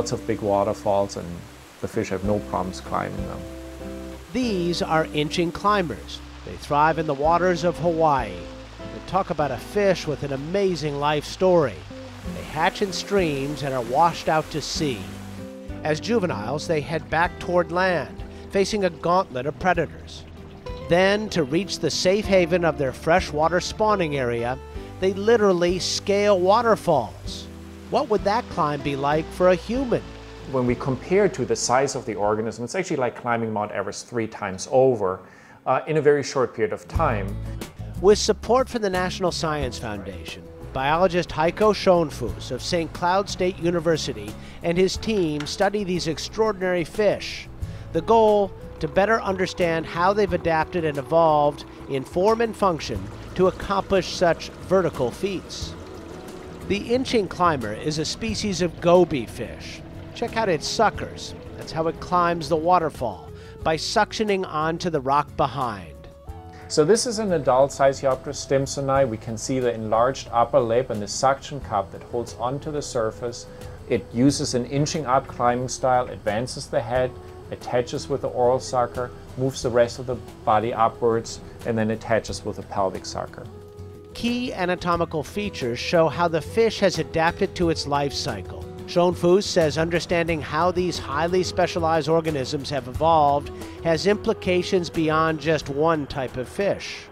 lots of big waterfalls, and the fish have no problems climbing them. These are inching climbers. They thrive in the waters of Hawaii. And talk about a fish with an amazing life story. They hatch in streams and are washed out to sea. As juveniles, they head back toward land, facing a gauntlet of predators. Then, to reach the safe haven of their freshwater spawning area, they literally scale waterfalls. What would that climb be like for a human? When we compare to the size of the organism, it's actually like climbing Mount Everest 3 times over in a very short period of time. With support from the National Science Foundation, biologist Heiko Schoenfuss of St. Cloud State University and his team study these extraordinary fish. The goal, to better understand how they've adapted and evolved in form and function to accomplish such vertical feats. The inching climber is a species of goby fish. Check out its suckers. That's how it climbs the waterfall, by suctioning onto the rock behind. So this is an adult Sicyopterus stimpsoni. We can see the enlarged upper lip and the suction cup that holds onto the surface. It uses an inching up climbing style, advances the head, attaches with the oral sucker, moves the rest of the body upwards, and then attaches with a pelvic sucker. Key anatomical features show how the fish has adapted to its life cycle. Schoenfuss says understanding how these highly specialized organisms have evolved has implications beyond just one type of fish.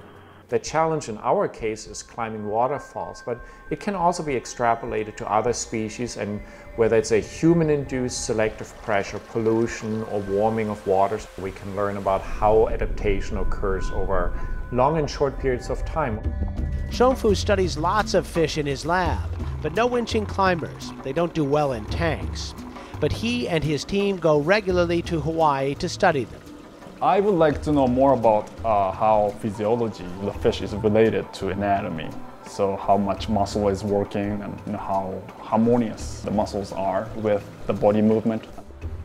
The challenge in our case is climbing waterfalls, but it can also be extrapolated to other species, and whether it's a human-induced selective pressure, pollution, or warming of waters, we can learn about how adaptation occurs over long and short periods of time. Schoenfuss studies lots of fish in his lab, but no inching climbers. They don't do well in tanks. But he and his team go regularly to Hawaii to study them. I would like to know more about how physiology of the fish is related to anatomy. So how much muscle is working, and how harmonious the muscles are with the body movement.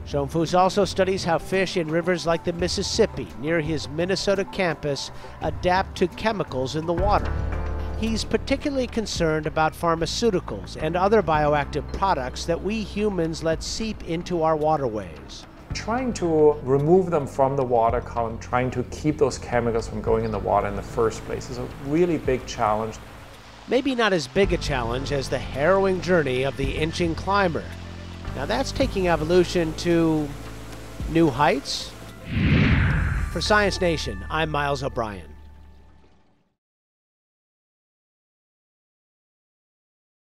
Schoenfuss also studies how fish in rivers like the Mississippi, near his Minnesota campus, adapt to chemicals in the water. He's particularly concerned about pharmaceuticals and other bioactive products that we humans let seep into our waterways. Trying to remove them from the water column, trying to keep those chemicals from going in the water in the first place is a really big challenge. Maybe not as big a challenge as the harrowing journey of the inching climber. Now that's taking evolution to new heights. For Science Nation, I'm Miles O'Brien.